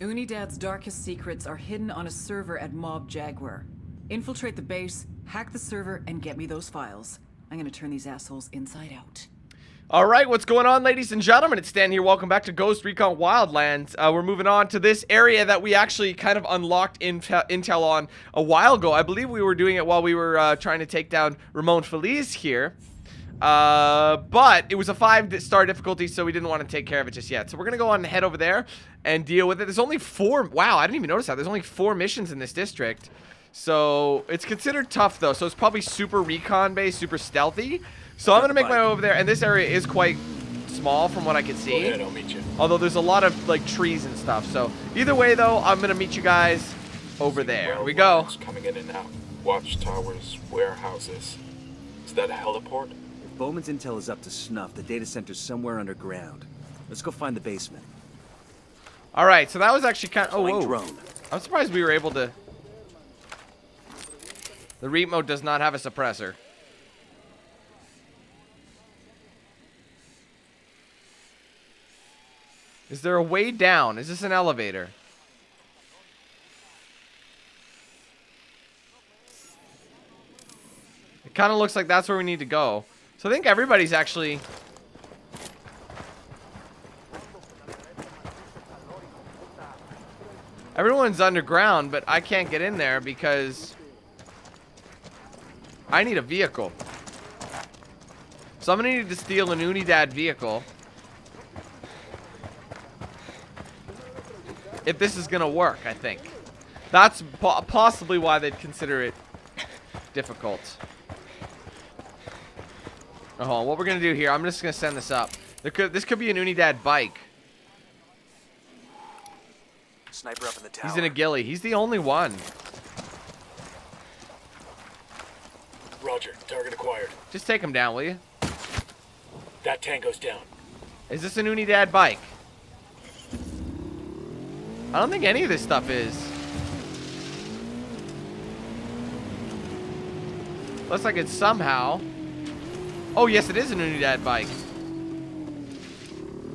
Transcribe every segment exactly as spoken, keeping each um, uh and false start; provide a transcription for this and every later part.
Unidad's darkest secrets are hidden on a server at Mob Jaguar. Infiltrate the base, hack the server, and get me those files. I'm gonna turn these assholes inside out. All right, what's going on, ladies and gentlemen? It's Stan here. Welcome back to Ghost Recon Wildlands. Uh, we're moving on to this area that we actually kind of unlocked intel, intel on a while ago. I believe we were doing it while we were uh, trying to take down Ramon Feliz here. Uh, but it was a five star difficulty, so we didn't want to take care of it just yet. So we're going to go on and head over there and deal with it. There's only four. Wow, I didn't even notice that. There's only four missions in this district. So it's considered tough, though. So it's probably super recon based, super stealthy. So I'm gonna make my way over there, and this area is quite small from what I can see. Go ahead, I'll meet you. Although there's a lot of like trees and stuff. So either way, though, I'm gonna meet you guys over there. Here we go. Coming in and out. Watchtowers, warehouses. Is that a heliport? If Bowman's intel is up to snuff, the data center's somewhere underground. Let's go find the basement. All right. So that was actually kind of. Oh, whoa. Drone. I'm surprised we were able to. The remote does not have a suppressor. Is there a way down? Is this an elevator? It kind of looks like that's where we need to go. So I think everybody's actually... Everyone's underground, but I can't get in there because... I need a vehicle. So I'm going to need to steal an Unidad vehicle. If this is gonna work, I think. That's po possibly why they'd consider it difficult. Oh, what we're gonna do here, I'm just gonna send this up. There could, this could be an Unidad bike. Sniper up in the tower. He's in a ghillie. He's the only one. Roger. Target acquired. Just take him down, will you? That tango's down. Is this an Unidad bike? I don't think any of this stuff is. Unless I could somehow. Oh, yes, it is an Unidad bike.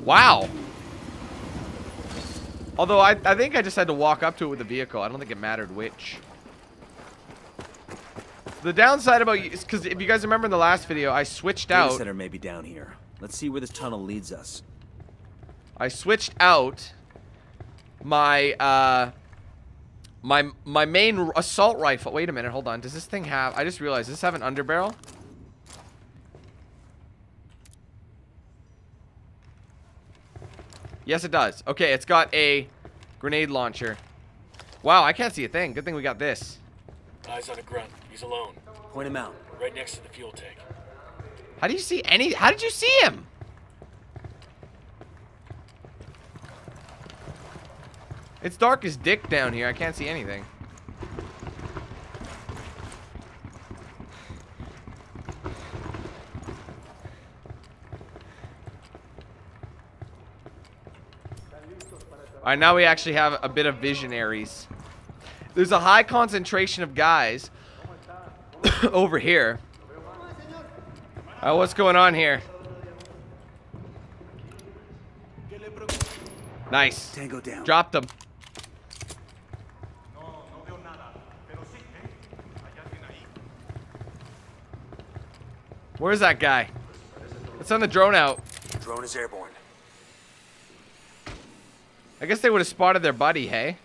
Wow. Although, I, I think I just had to walk up to it with a vehicle. I don't think it mattered which. The downside about you is because if you guys remember in the last video, I switched out. Data center may be down here. Let's see where this tunnel leads us. I switched out. My, uh, my, my main assault rifle. Wait a minute, hold on. Does this thing have, I just realized, does this have an underbarrel? Yes, it does. Okay, it's got a grenade launcher. Wow, I can't see a thing. Good thing we got this. Eyes on a grunt. He's alone. Point him out. Right next to the fuel tank. How do you see any, how did you see him? It's dark as dick down here. I can't see anything. Alright, now we actually have a bit of visionaries. There's a high concentration of guys over here. Uh, what's going on here? Nice. Tango down. Dropped them. Where's that guy? Let's send the drone out. Drone is airborne. I guess they would have spotted their buddy, hey?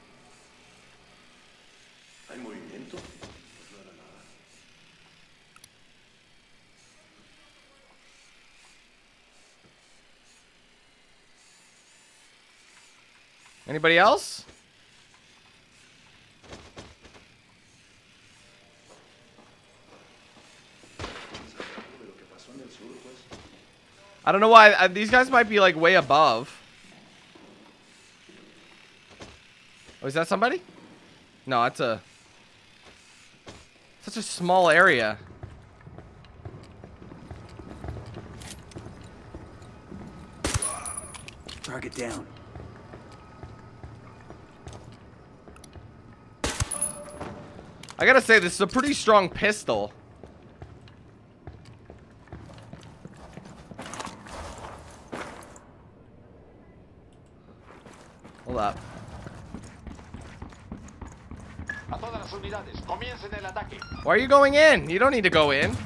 Anybody else? I don't know why. Uh, these guys might be like way above. Oh, is that somebody? No, that's a such a small area. Target down. I gotta say, this is a pretty strong pistol. Hold up. Why are you going in? You don't need to go in.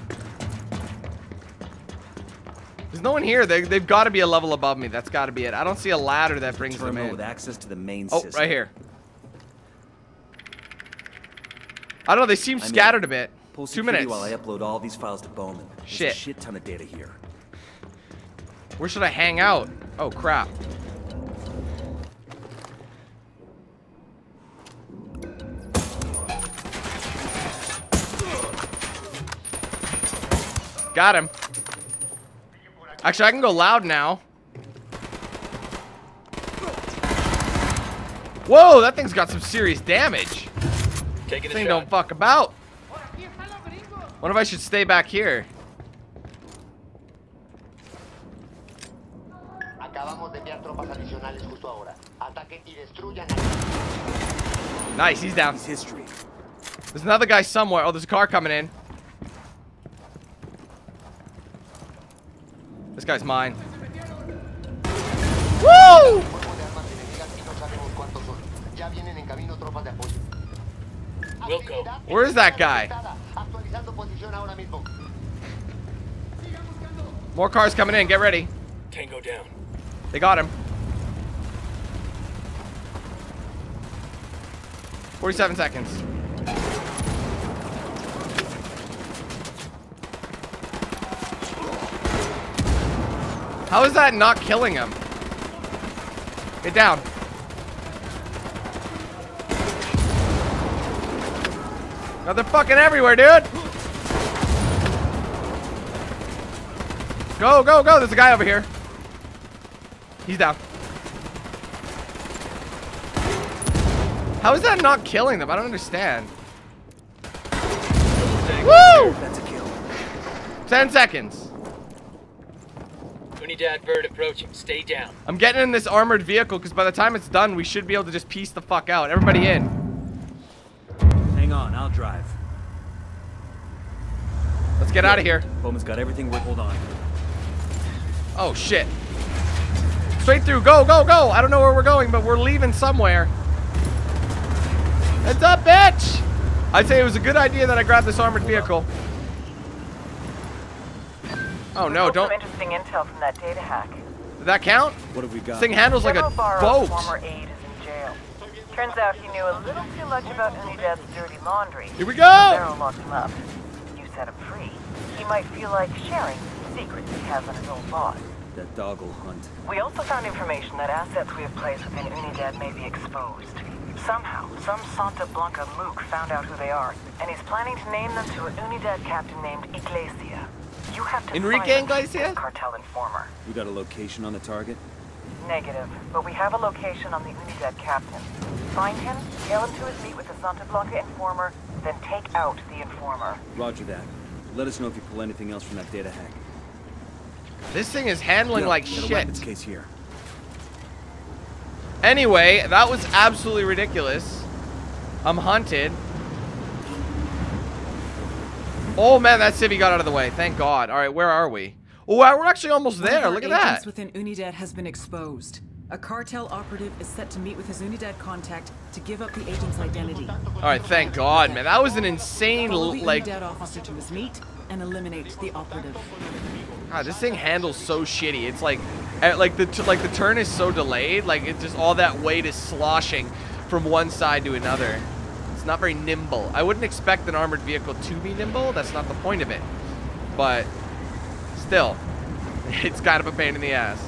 There's no one here. They, they've got to be a level above me. That's got to be it. I don't see a ladder that brings them in. With access to the main oh, system. Right here. I don't know. They seem I scattered mean, a bit. Pull Two minutes. While I upload all these files to Bowman. There's shit. A shit ton of data here. Where should I hang out? Oh crap. Got him. Actually, I can go loud now. Whoa, that thing's got some serious damage. Taking a thing shot. Don't fuck about. What if I should stay back here? Nice, he's down. There's another guy somewhere. Oh, there's a car coming in. This guy's mine. Woo! Where is that guy? More cars coming in. Get ready. Tango down. They got him. forty-seven seconds. How is that not killing him? Get down. Now they're fucking everywhere, dude. Go, go, go. There's a guy over here. He's down. How is that not killing them? I don't understand. Woo! That's a kill. ten seconds. Unidad bird approaching. Stay down. I'm getting in this armored vehicle because by the time it's done, we should be able to just piece the fuck out. Everybody in. Hang on, I'll drive. Let's get yeah. out of here. Bowman's got everything whittled on. Oh shit. Straight through. Go, go, go. I don't know where we're going, but we're leaving somewhere. It's up, bitch. I'd say it was a good idea that I grabbed this armored vehicle. Oh no, don't. Some interesting intel from that data hack. Did that count? What have we got? This thing handles like a boat. Former aide is in jail. Turns out he knew a little too much about Unidad's dirty laundry. Here we go. Baro locked him up. You set him free. He might feel like sharing the secrets he has on his own boss. That dog will hunt. We also found information that assets we have placed within Unidad may be exposed. Somehow, some Santa Blanca mook found out who they are, and he's planning to name them to an Unidad captain named Iglesia. You have to Enrique Iglesia? Cartel informer. We got a location on the target? Negative, but we have a location on the Unidad captain. Find him, tell him to his meet with the Santa Blanca informer, then take out the informer. Roger that. Let us know if you pull anything else from that data hack. This thing is handling no, like shit. This case here. Anyway, that was absolutely ridiculous. I'm hunted. Oh man, that civvy got out of the way. Thank God. All right, where are we? Oh, wow, we're actually almost there. Look at that. Within Unidad has been exposed. A cartel operative is set to meet with his Unidad contact to give up the agent's identity. All right, thank God, man. That was an insane like. Unidad officer to his meet and eliminate the operative. God, this thing handles so shitty. It's like, like the like the turn is so delayed. Like it's just all that weight is sloshing from one side to another. It's not very nimble. I wouldn't expect an armored vehicle to be nimble. That's not the point of it. But still, it's kind of a pain in the ass.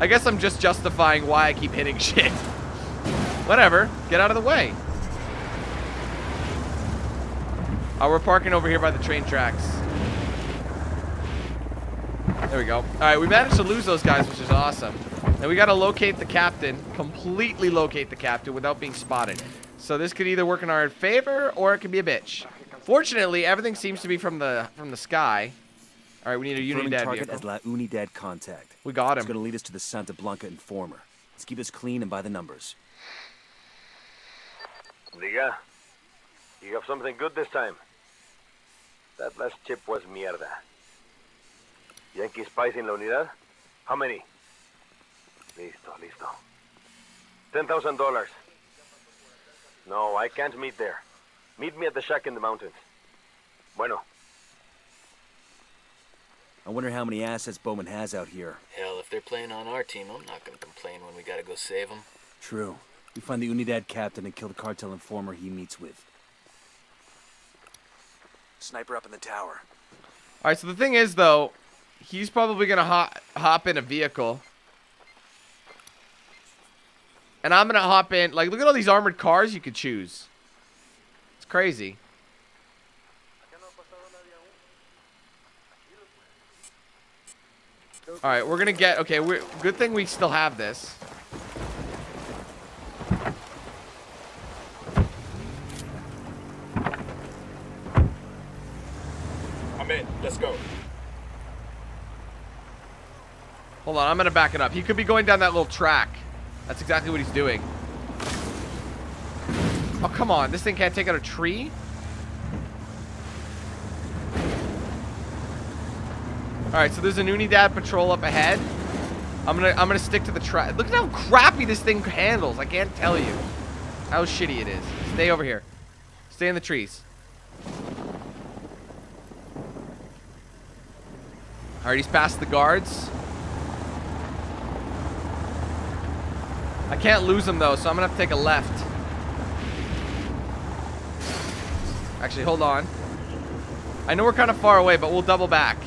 I guess I'm just justifying why I keep hitting shit. Whatever. Get out of the way. Oh, we're parking over here by the train tracks. There we go. All right, we managed to lose those guys, which is awesome. And we got to locate the captain, completely locate the captain without being spotted. So this could either work in our favor or it could be a bitch. Fortunately, everything seems to be from the from the sky. All right, we need a Unidad target as La Unidad contact. We got him. It's going to lead us to the Santa Blanca informer. Let's keep this clean and by the numbers. Diga, you have something good this time. That last chip was mierda. Yankee spies in La Unidad? How many? Listo, listo. ten thousand dollars. No, I can't meet there. Meet me at the shack in the mountains. Bueno. I wonder how many assets Bowman has out here. Hell, if they're playing on our team, I'm not gonna complain when we gotta go save them. True. We find the Unidad captain and kill the cartel informer he meets with. Sniper up in the tower. Alright, so the thing is, though, he's probably gonna hop, hop in a vehicle. And I'm gonna hop in. Like, look at all these armored cars you could choose. It's crazy. Alright, we're gonna get... Okay, we're, good thing we still have this. I'm in. Let's go. Hold on, I'm gonna back it up. He could be going down that little track. That's exactly what he's doing. Oh, come on. This thing can't take out a tree? Alright, so there's an Unidad patrol up ahead. I'm gonna I'm gonna stick to the track. Look at how crappy this thing handles. I can't tell you how shitty it is. Stay over here. Stay in the trees. Alright, he's past the guards. I can't lose him though, so I'm gonna have to take a left. Actually, hold on. I know we're kind of far away, but we'll double back.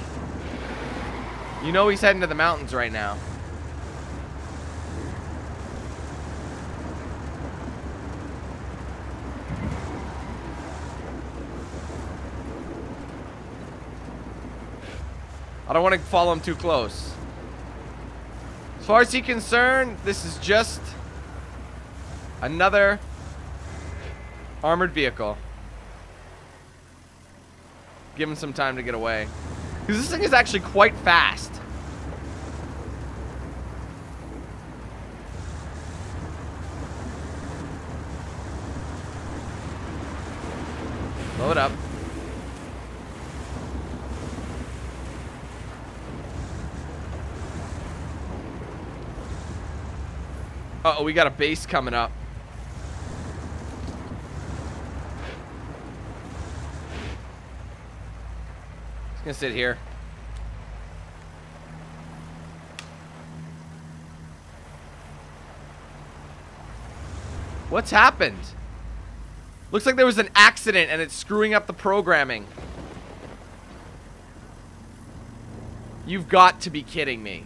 You know he's heading to the mountains right now. I don't want to follow him too close. As far as he's concerned, this is just another armored vehicle. Give him some time to get away. Because this thing is actually quite fast. Blow it up. Uh-oh, we got a base coming up. I'm gonna sit here. What's happened? Looks like there was an accident and it's screwing up the programming. You've got to be kidding me.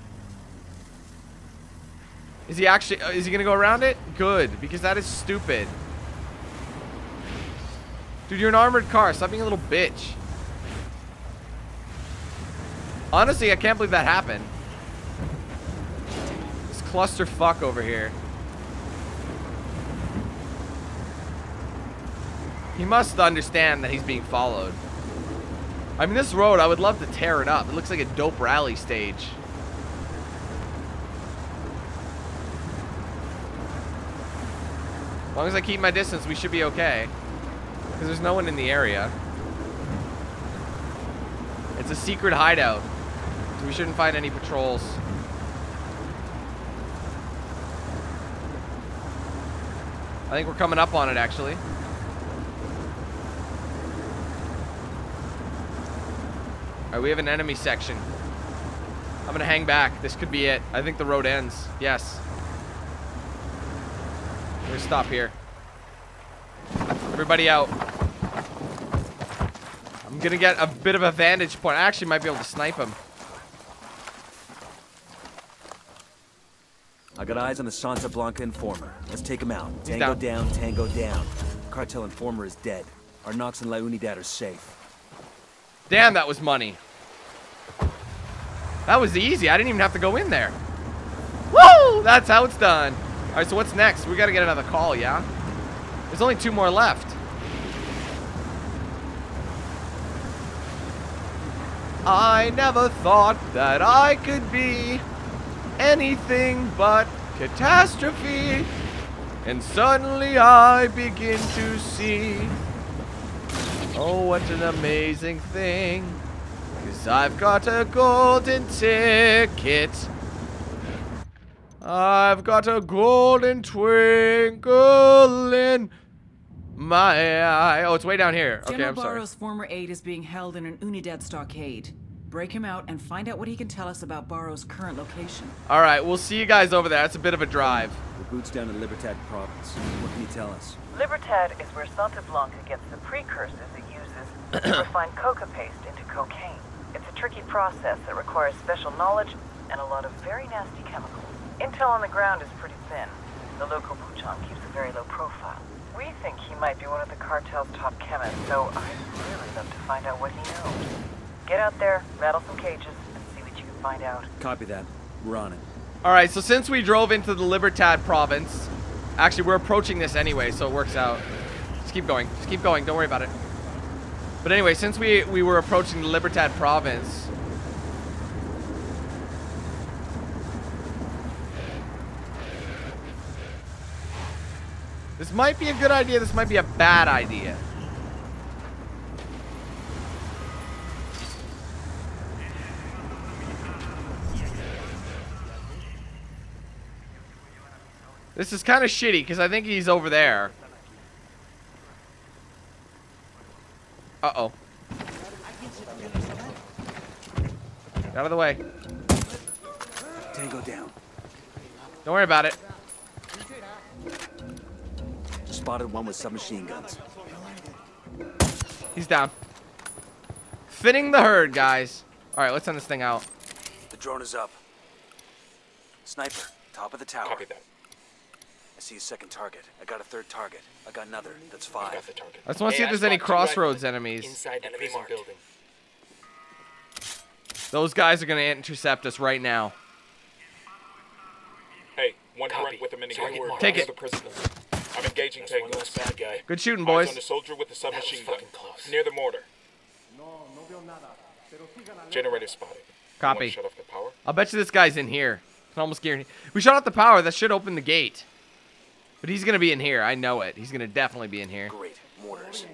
Is he actually, is he gonna go around it? Good, because that is stupid. Dude, you're an armored car. Stop being a little bitch. Honestly, I can't believe that happened. This clusterfuck over here. He must understand that he's being followed. I mean, this road, I would love to tear it up. It looks like a dope rally stage. As long as I keep my distance, we should be okay. Because there's no one in the area. It's a secret hideout. We shouldn't find any patrols. I think we're coming up on it, actually. Alright, we have an enemy section. I'm gonna hang back. This could be it. I think the road ends. Yes. We're gonna stop here. Everybody out. I'm gonna get a bit of a vantage point. I actually might be able to snipe him. I got eyes on the Santa Blanca informer. Let's take him out. He's tango down. down, tango down. Cartel informer is dead. Our Knox and La Unidad are safe. Damn, that was money. That was easy. I didn't even have to go in there. Woo! That's how it's done. All right, so what's next? We got to get another call, yeah? There's only two more left. I never thought that I could be anything but catastrophe, and suddenly I begin to see, oh, what an amazing thing, 'cause I've got a golden ticket, I've got a golden twinkle in My, uh, oh, it's way down here. Okay, General I'm sorry. Baro's former aide is being held in an Unidad stockade. Break him out and find out what he can tell us about Baro's current location. All right, we'll see you guys over there. That's a bit of a drive. The route's down in Libertad province. What can you tell us? Libertad is where Santa Blanca gets the precursors it uses to refine coca paste into cocaine. It's a tricky process that requires special knowledge and a lot of very nasty chemicals. Intel on the ground is pretty thin. The local Puchon keeps a very low profile. We think he might be one of the cartel's top chemists, so I'd really love to find out what he knows. Get out there, rattle some cages, and see what you can find out. Copy that. We're on it. Alright, so since we drove into the Libertad province, actually we're approaching this anyway, so it works out. Just keep going. Just keep going. Don't worry about it. But anyway, since we, we were approaching the Libertad province... This might be a good idea. This might be a bad idea. This is kind of shitty because I think he's over there. Uh-oh. Get out of the way. Tango down. Don't worry about it. Spotted one with submachine guns. He's down. Thinning the herd, guys. All right, let's send this thing out. The drone is up. Sniper, top of the tower. Copy that. I see a second target. I got a third target. I got another. That's five. I, got the target. I just want to hey, see if there's any crossroads right enemies. Inside the enemy building. Those guys are going to intercept us right now. Hey, one Copy. With a minigun. Take it. I'm engaging Tango's bad guy. Good shooting, boys. Eyes on the soldier with the submachine gun. Close. Near the mortar. Generator spotted. Copy. Shut off the power. I'll bet you this guy's in here. It's almost guaranteed. We shut off the power. That should open the gate. But he's gonna be in here. I know it. He's gonna definitely be in here. Great mortars.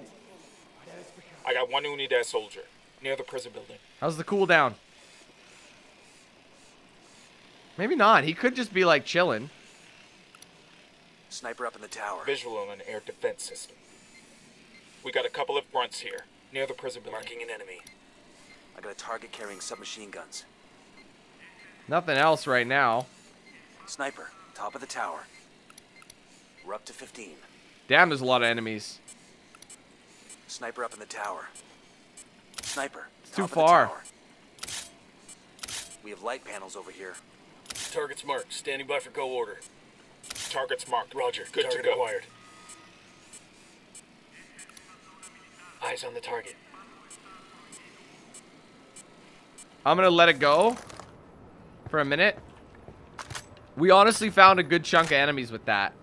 I got one Unidad soldier near the prison building. How's the cooldown? Maybe not. He could just be like chilling. Sniper up in the tower. Visual on an air defense system. We got a couple of grunts here, near the prison building. Marking an enemy. I got a target carrying submachine guns. Nothing else right now. Sniper, top of the tower. We're up to fifteen. Damn, there's a lot of enemies. Sniper up in the tower. Sniper, it's too far. We have light panels over here. Target's marked. Standing by for go order. Target's marked. Roger. Good target to go. Acquired. Eyes on the target. I'm going to let it go for a minute. We honestly found a good chunk of enemies with that.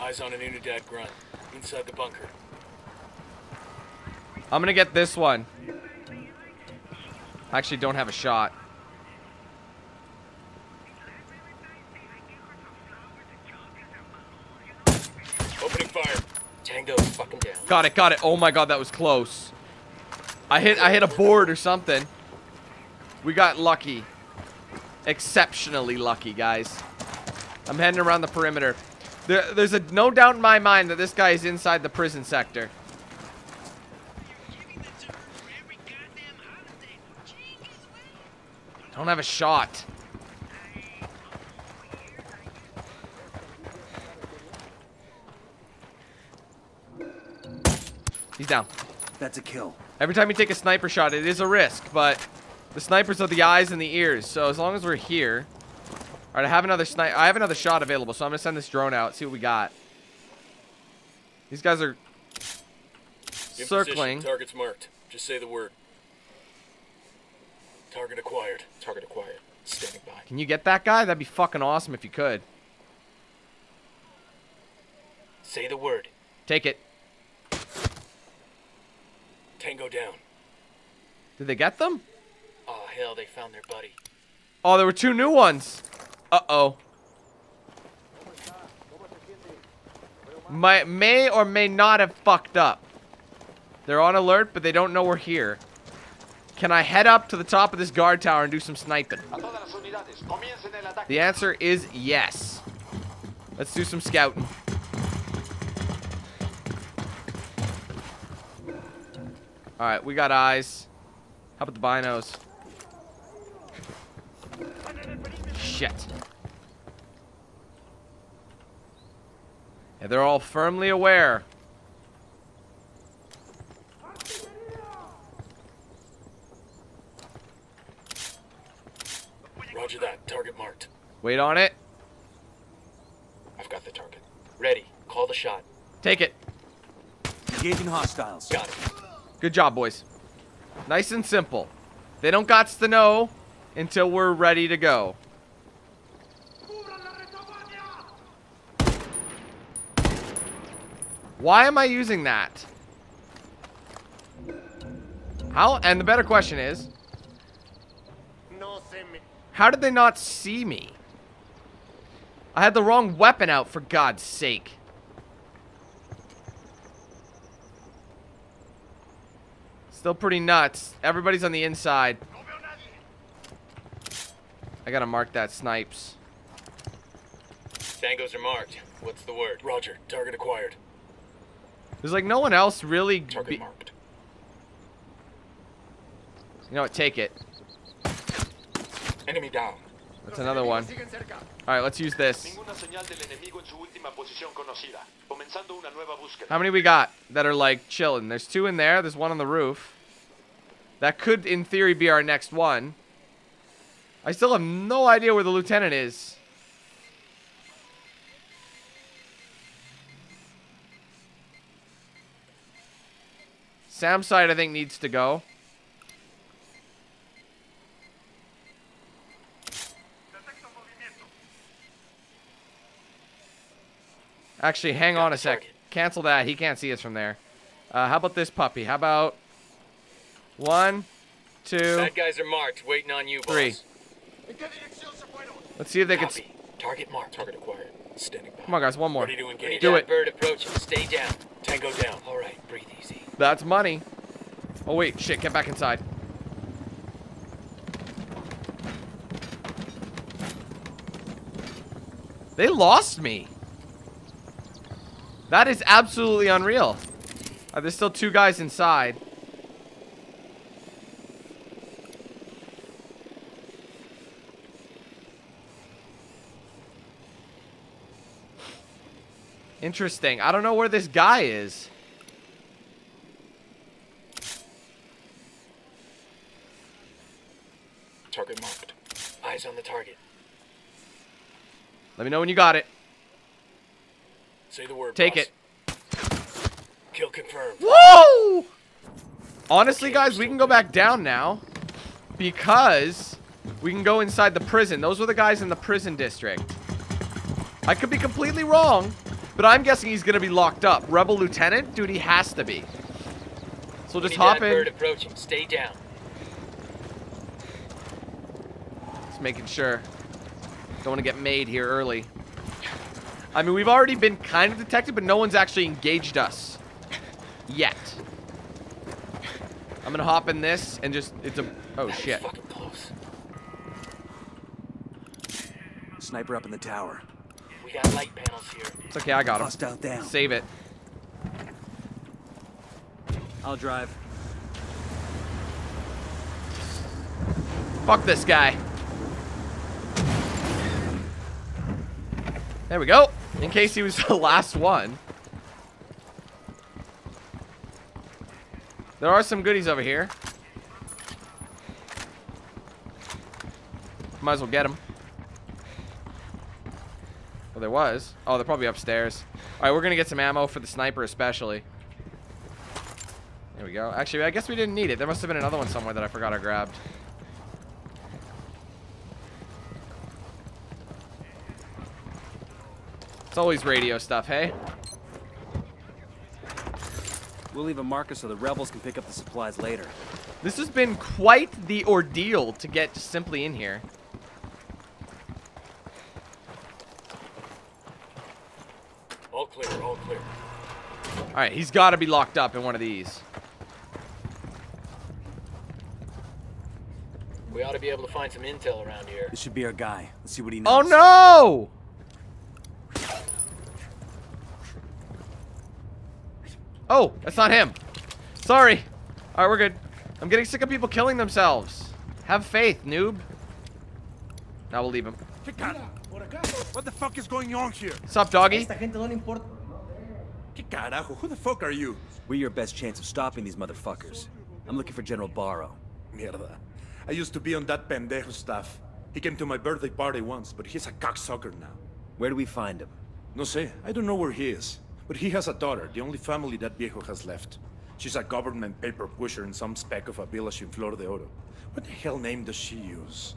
Eyes on an Unidad grunt. Inside the bunker. I'm going to get this one. I actually don't have a shot. Opening fire. Tango fucking down. Got it, got it. Oh my god, that was close. I hit I hit a board or something. We got lucky. Exceptionally lucky, guys. I'm heading around the perimeter. There, there's a no doubt in my mind that this guy is inside the prison sector. Don't have a shot. He's down. That's a kill. Every time you take a sniper shot, it is a risk, but the snipers are the eyes and the ears. So as long as we're here, all right. I have another snipe. I have another shot available, so I'm gonna send this drone out. See what we got. These guys are in circling. Position. Target's marked. Just say the word. Target acquired. Target acquired. Standing by. Can you get that guy? That'd be fucking awesome if you could. Say the word. Take it. Tango down. Did they get them? Oh, hell, they found their buddy. Oh, there were two new ones. Uh-oh. My may or may not have fucked up. They're on alert, but they don't know we're here. Can I head up to the top of this guard tower and do some sniping? The answer is yes. Let's do some scouting. Alright, we got eyes. How about the binos? Shit. Yeah, they're all firmly aware. Roger that. Target marked. Wait on it. I've got the target. Ready. Call the shot. Take it. Engaging hostiles. Got it. Good job, boys. Nice and simple. They don't gots to know until we're ready to go. Why am I using that? How? And the better question is, how did they not see me? I had the wrong weapon out, for God's sake. Still pretty nuts. Everybody's on the inside. I gotta mark that snipes. Tangos are marked. What's the word? Roger. Target acquired. There's like no one else really. Target marked. You know what? Take it. Enemy down. That's another one. Alright, let's use this. How many we got that are like chilling? There's two in there. There's one on the roof. That could, in theory, be our next one. I still have no idea where the lieutenant is. Sam's side, I think, needs to go. Actually, hang on a sec. Cancel that. He can't see us from there. Uh, how about this puppy? How about one, two, bad guys are marked. Waiting on you, three. Boss. Let's see if they can. Target marked. Target acquired. Standing by. Come on, guys. One more. Ready to engage. Do it. Bird approaching. Stay down. Tango down. All right. Breathe easy. That's money. Oh wait, shit. Get back inside. They lost me. That is absolutely unreal. Uh, there's still two guys inside. Interesting. I don't know where this guy is. Target marked. Eyes on the target. Let me know when you got it. Say the word, take boss. It. Kill confirmed. Whoa! Honestly, guys, we can go back down now because we can go inside the prison. Those were the guys in the prison district. I could be completely wrong, but I'm guessing he's gonna be locked up. Rebel lieutenant, dude, he has to be. So just hop in. Bird approaching. Stay down. Just making sure. Don't want to get made here early. I mean, we've already been kind of detected, but no one's actually engaged us yet. I'm gonna hop in this and just, it's a, oh shit. Fucking close. Sniper up in the tower. We got light panels here. It's okay, I got him. Hostile down. Save it. I'll drive. Fuck this guy. There we go. In case he was the last one. There are some goodies over here. Might as well get them. Well, there was. Oh, they're probably upstairs. Alright, we're going to get some ammo for the sniper especially. There we go. Actually, I guess we didn't need it. There must have been another one somewhere that I forgot I grabbed. It's always radio stuff, hey? We'll leave a marker so the rebels can pick up the supplies later. This has been quite the ordeal to get just simply in here. All clear, all clear. Alright, he's got to be locked up in one of these. We ought to be be able to find some intel around here. This should be our guy. Let's see what he knows. Oh no! Oh, that's not him. Sorry. All right, we're good. I'm getting sick of people killing themselves. Have faith, noob. Now we'll leave him. What the fuck is going on here? What's up, doggy? Who the fuck are you? We're your best chance of stopping these motherfuckers. I'm looking for General Baro. Mierda. I used to be on that pendejo stuff. He came to my birthday party once, but he's a cocksucker now. Where do we find him? No sé. I don't know where he is. But he has a daughter, the only family that viejo has left. She's a government paper pusher in some speck of a village in Flor de Oro. What the hell name does she use?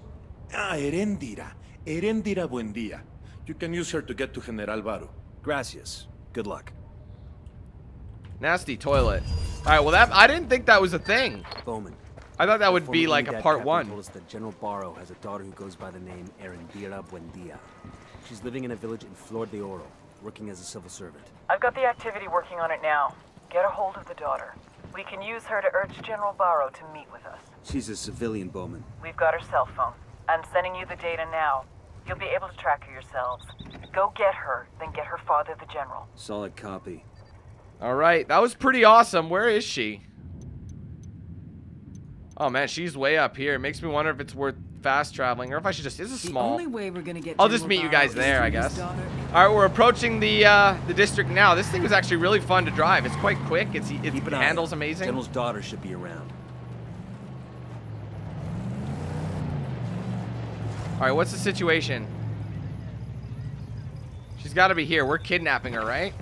Ah, Eréndira. Eréndira Buendía. You can use her to get to General Baro. Gracias. Good luck. Nasty toilet. All right, well, that I didn't think that was a thing. Bowman. I thought that would be like a part one. Told us that General Baro has a daughter who goes by the name Eréndira Buendía. She's living in a village in Flor de Oro, working as a civil servant. I've got the activity working on it now. Get a hold of the daughter. We can use her to urge General Baro to meet with us. She's a civilian, Bowman. We've got her cell phone. I'm sending you the data now. You'll be able to track her yourselves. Go get her, then get her father, the general. Solid copy. All right, that was pretty awesome. Where is she? Oh man, she's way up here. It makes me wonder if it's worth fast traveling or if I should just. Is this small? The only way we're gonna get I'll just meet you guys there, I guess. All right, we're approaching the uh, the district now. This thing was actually really fun to drive. It's quite quick. It's it handles amazing. General's daughter should be around. All right, what's the situation? She's got to be here. We're kidnapping her, right?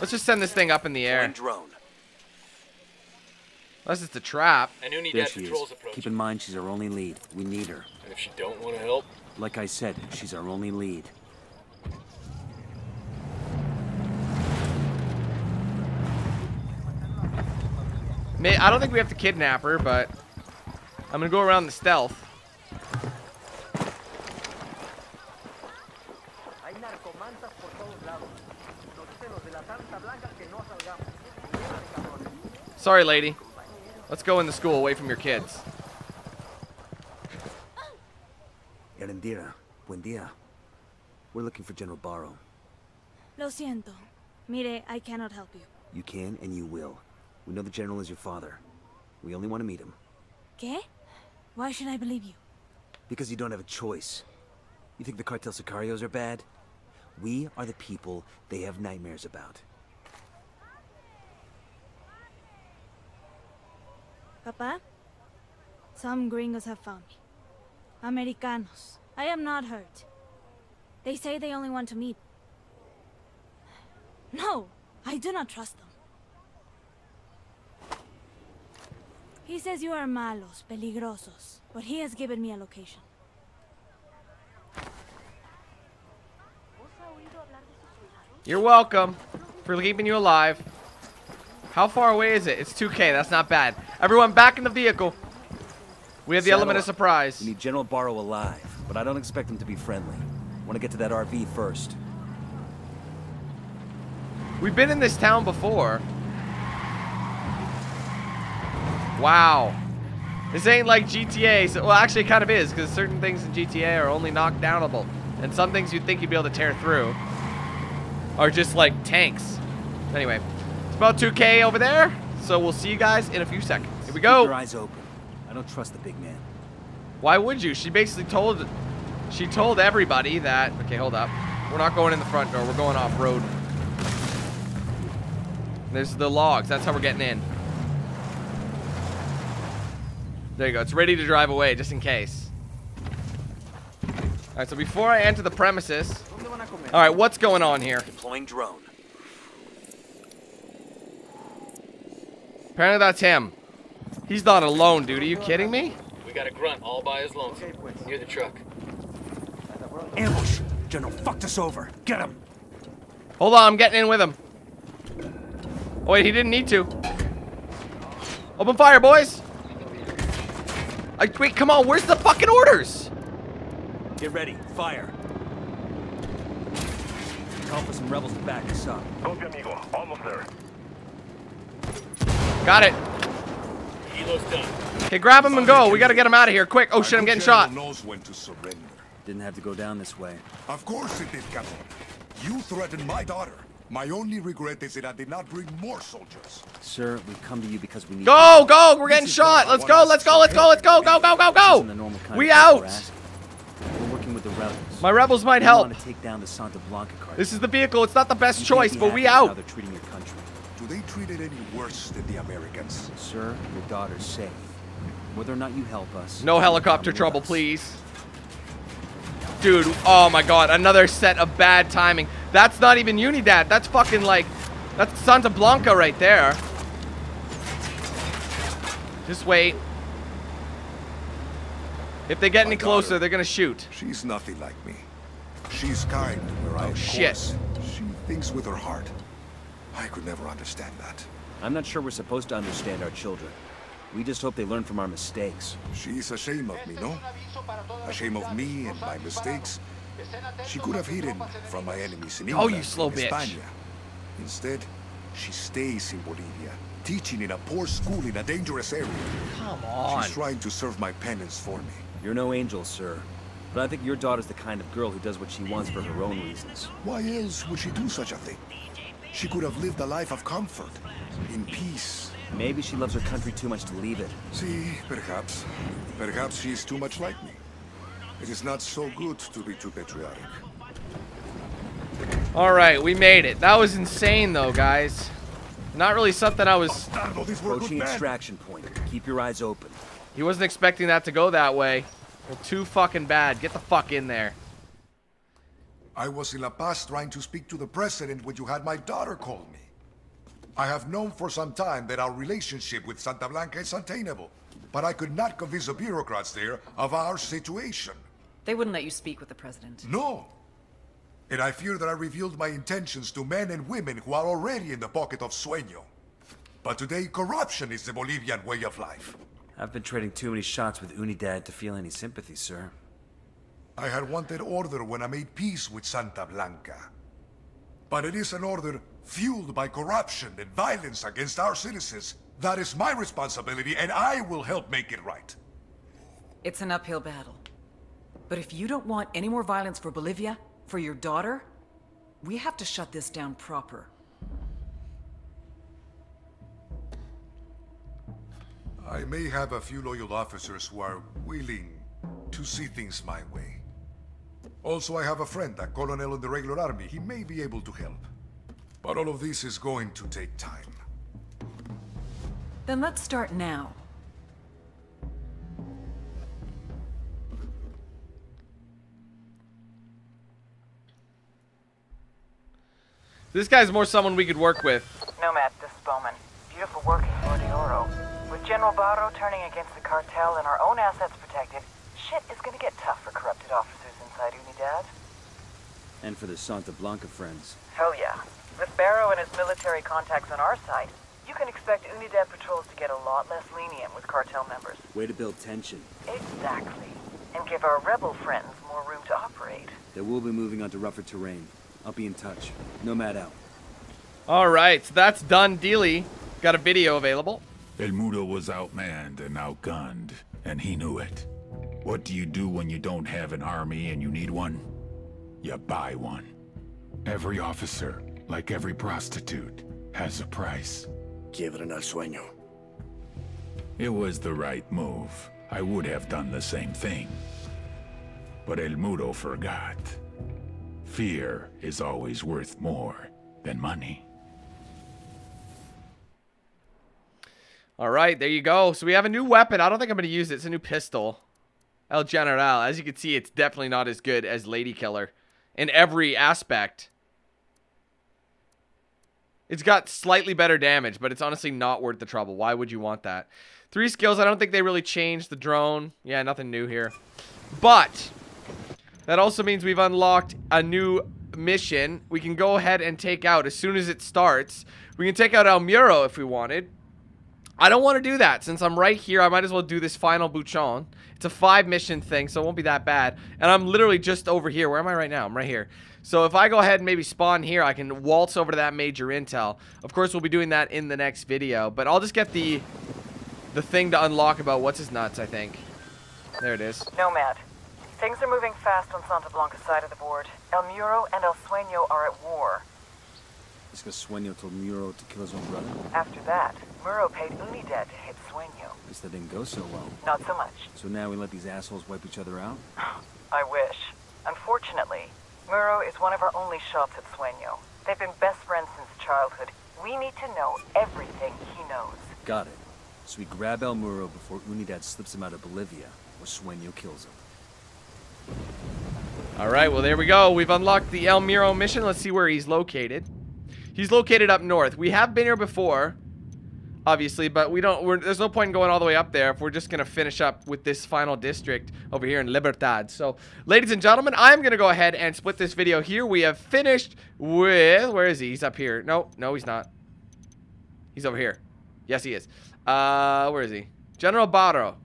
Let's just send this thing up in the air. Drone. Unless it's a trap. I knew Unidad patrols approach. Keep in mind, she's our only lead. We need her. And if she don't want to help? Like I said, she's our only lead. May I don't think we have to kidnap her, but I'm gonna go around the stealth. Sorry, lady. Let's go in the school, away from your kids. Eréndira, Buendía. We're looking for General Baro. Lo siento. Mire, I cannot help you. You can and you will. We know the general is your father. We only want to meet him. ¿Qué? Why should I believe you? Because you don't have a choice. You think the cartel sicarios are bad? We are the people they have nightmares about. Papa, some gringos have found me. Americanos. I am not hurt. They say they only want to meet. No, I do not trust them. He says you are malos, peligrosos, but he has given me a location. You're welcome for keeping you alive. How far away is it? It's two K. That's not bad. Everyone back in the vehicle. We have the Saddle element of surprise. We need General Baro alive, but I don't expect him to be friendly. Want to get to that R V first. We've been in this town before. Wow. This ain't like G T A. So, well, actually it kind of is, because certain things in G T A are only knockdownable. And some things you'd think you'd be able to tear through are just like tanks. Anyway. It's about two K over there, so we'll see you guys in a few seconds. Here we go. Keep your eyes open. I don't trust the big man. Why would you? She basically told, she told everybody that. Okay, hold up. We're not going in the front door. We're going off road. There's the logs. That's how we're getting in. There you go. It's ready to drive away, just in case. All right. So before I enter the premises, all right, what's going on here? Deploying drone. Apparently that's him. He's not alone, dude. Are you kidding me? We got a grunt all by his lonesome. Near the truck. Ambush! General fucked us over. Get him! Hold on, I'm getting in with him. Oh wait, he didn't need to. Open fire, boys! I, wait, come on, where's the fucking orders? Get ready, fire. Call for some rebels to back us up. Copy, amigo. Almost there. Got it. Kilo's done. Okay, grab him and go. We gotta get him out of here, quick. Oh shit, I'm getting shot. Knows when to surrender. Didn't have to go down this way. Of course it did, Captain. You threatened my daughter. My only regret is that I did not bring more soldiers. Sir, we come to you because we need. Go, go! We're getting shot. Let's go, let's go, let's go, let's go, go, go, go, go! We out. We're working with the rebels. My rebels might help. Take down the Santa Blanca card. This is the vehicle. It's not the best choice, but we out. How they're treating your country. Do they treat it any worse than the Americans? Sir, your daughter's safe. Whether or not you help us. No helicopter trouble, please. Dude, oh my god, another set of bad timing. That's not even Unidad. That's fucking like, that's Santa Blanca right there. Just wait. If they get my any closer, daughter, they're gonna shoot. She's nothing like me. She's kind where I am. Oh shit. She thinks with her heart. I could never understand that. I'm not sure we're supposed to understand our children. We just hope they learn from our mistakes. She's ashamed of me, no? Ashamed of me and my mistakes. She could have hidden from my enemies in England, oh, you slow bitch. España. Instead, she stays in Bolivia, teaching in a poor school in a dangerous area. Come on. She's trying to serve my penance for me. You're no angel, sir. But I think your daughter's the kind of girl who does what she wants for her own reasons. Why else would she do such a thing? She could have lived a life of comfort, in peace. Maybe she loves her country too much to leave it. See, perhaps. Perhaps she is too much like me. It is not so good to be too patriotic. Alright, we made it. That was insane though, guys. Not really something I was... Approaching extraction point. Keep your eyes open. He wasn't expecting that to go that way. Well, too fucking bad. Get the fuck in there. I was in La Paz trying to speak to the president when you had my daughter call me. I have known for some time that our relationship with Santa Blanca is untenable, but I could not convince the bureaucrats there of our situation. They wouldn't let you speak with the president. No. And I fear that I revealed my intentions to men and women who are already in the pocket of Sueño. But today, corruption is the Bolivian way of life. I've been trading too many shots with Unidad to feel any sympathy, sir. I had wanted order when I made peace with Santa Blanca. But it is an order fueled by corruption and violence against our citizens. That is my responsibility, and I will help make it right. It's an uphill battle. But if you don't want any more violence for Bolivia, for your daughter, we have to shut this down proper. I may have a few loyal officers who are willing to see things my way. Also, I have a friend, a colonel in the regular army. He may be able to help. But all of this is going to take time. Then let's start now. This guy's more someone we could work with. Nomad, this is Bowman. Beautiful work in Flor de Oro. With General Baro turning against the cartel and our own assets protected, shit is gonna get tough for corrupted officers inside Unidad. And for the Santa Blanca friends. Hell yeah. With Barrow and his military contacts on our side, you can expect Unidad patrols to get a lot less lenient with cartel members. Way to build tension. Exactly. And give our rebel friends more room to operate. They will be moving onto rougher terrain. I'll be in touch. Nomad out. Alright, so that's done dealy. Got a video available. El Mudo was outmanned and outgunned, and he knew it. What do you do when you don't have an army and you need one? You buy one. Every officer, like every prostitute, has a price. Quiebren al sueño. It was the right move. I would have done the same thing. But El Mudo forgot. Fear is always worth more than money. All right, there you go. So we have a new weapon. I don't think I'm going to use it. It's a new pistol. El General. As you can see, it's definitely not as good as Lady Killer in every aspect. It's got slightly better damage, but it's honestly not worth the trouble. Why would you want that? Three skills. I don't think they really changed the drone. Yeah, nothing new here. But that also means we've unlocked a new mission. We can go ahead and take out as soon as it starts. We can take out El Muro if we wanted. I don't want to do that. Since I'm right here, I might as well do this final Buchon. It's a five mission thing, so it won't be that bad. And I'm literally just over here. Where am I right now? I'm right here. So if I go ahead and maybe spawn here, I can waltz over to that major intel. Of course, we'll be doing that in the next video. But I'll just get the the thing to unlock about what's his nuts, I think. There it is. Nomad. Things are moving fast on Santa Blanca's side of the board. El Muro and El Sueño are at war. Let's go Sueño told Muro to kill his own brother. After that, Muro paid Unidad to hit Sueño. At least that didn't go so well. Not so much. So now we let these assholes wipe each other out? I wish. Unfortunately, Muro is one of our only shots at Sueño. They've been best friends since childhood. We need to know everything he knows. Got it. So we grab El Muro before Unidad slips him out of Bolivia, or Sueño kills him. Alright, well there we go. We've unlocked the El Muro mission. Let's see where he's located. He's located up north. We have been here before, obviously, but we don't, we're, there's no point in going all the way up there if we're just going to finish up with this final district over here in Libertad. So, ladies and gentlemen, I'm going to go ahead and split this video here. We have finished with, where is he? He's up here. No, no, he's not. He's over here. Yes, he is. Uh, where is he? General Baro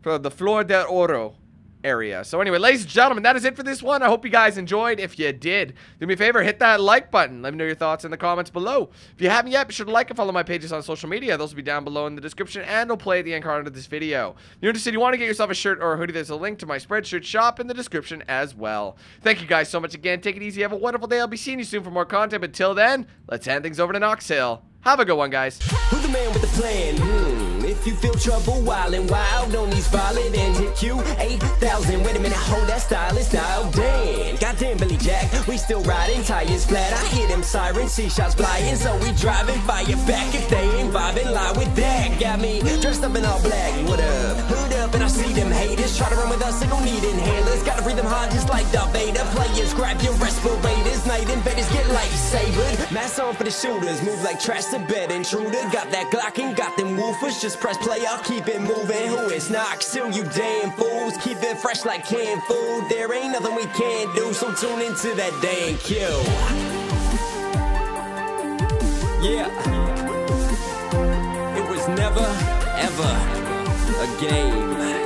from the Flor de Oro area. So anyway, ladies and gentlemen, that is it for this one. I hope you guys enjoyed. If you did, do me a favor, hit that like button. Let me know your thoughts in the comments below. If you haven't yet, be sure to like and follow my pages on social media. Those will be down below in the description, and I'll play at the end card of this video. If you're interested, you want to get yourself a shirt or a hoodie, there's a link to my Spreadshirt shop in the description as well. Thank you guys so much again. Take it easy. Have a wonderful day. I'll be seeing you soon for more content. Until then, let's hand things over to Knox Hill. Have a good one, guys. Who's the man with the plan? Hmm. If you feel trouble, wild and wild on these violent and hit you eight thousand. Wait a minute, hold that style and style. Damn, goddamn Billy Jack. We still riding, tires flat. I hear them sirens, see shots flying. So we driving, fire back. If they ain't vibing, lie with that. Got me dressed up in all black. What up? Hood up, and I see them haters. Try to run with us, they gon' need inhalers. Gotta breathe them hard just like Darth Vader. Players, grab your respirators. Night invaders get lightsabered. Mask on for the shooters. Move like trash to bed intruder. Got that Glock and got them woofers. Just press play, I'll keep it moving. Who is Knox Hill, you damn fools? Keep it fresh like canned food. There ain't nothing we can do, so tune into that damn kill. Yeah. It was never, ever a game.